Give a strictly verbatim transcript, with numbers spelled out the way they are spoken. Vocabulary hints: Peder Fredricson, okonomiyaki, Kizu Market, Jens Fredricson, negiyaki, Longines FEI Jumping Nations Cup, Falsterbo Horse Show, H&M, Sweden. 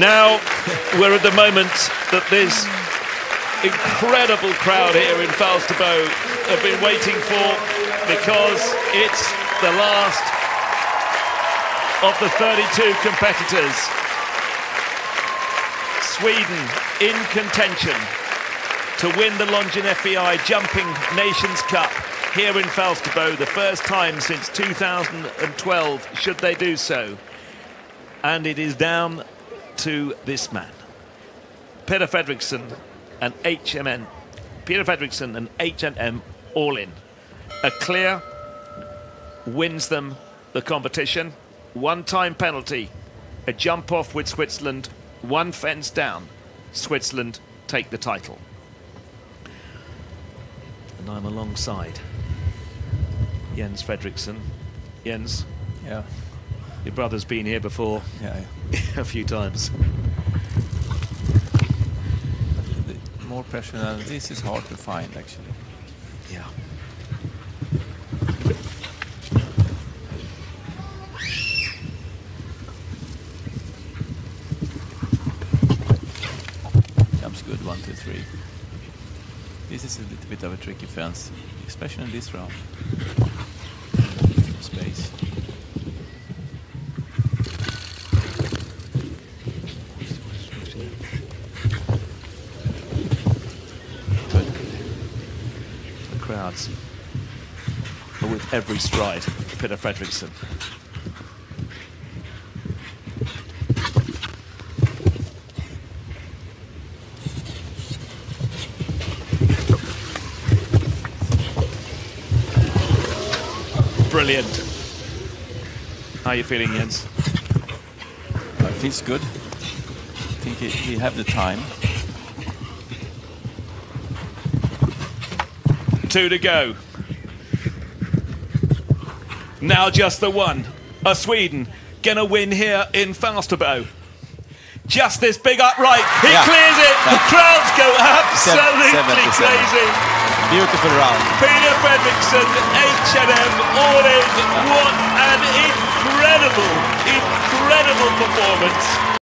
Now we're at the moment that this incredible crowd here in Falsterbo have been waiting for, because it's the last of the thirty-two competitors. Sweden in contention to win the Longines F E I Jumping Nations Cup here in Falsterbo, the first time since two thousand twelve, should they do so. And it is down to this man, Peder Fredricson and H and M. Peder Fredricson and H and M all in. A clear wins them the competition. One-time penalty, a jump-off with Switzerland, one fence down. Switzerland take the title. And I'm alongside Jens Fredricson. Jens, yeah, your brother's been here before, yeah, yeah. a few times. More pressure than this is hard to find, actually. Yeah. Jumps good, one, two, three. This is a little bit of a tricky fence, especially in this round. Space. The crowds are with every stride, Peder Fredricson. Brilliant. How are you feeling, Jens? It feels good. I think it, we have the time. Two to go. Now just the one. Are Sweden gonna win here in Falsterbo? Just this big upright. He yeah. clears it. Yeah. The crowds go absolutely crazy. Beautiful round. Peder Fredricson, H and M, all in. What an incredible, incredible performance.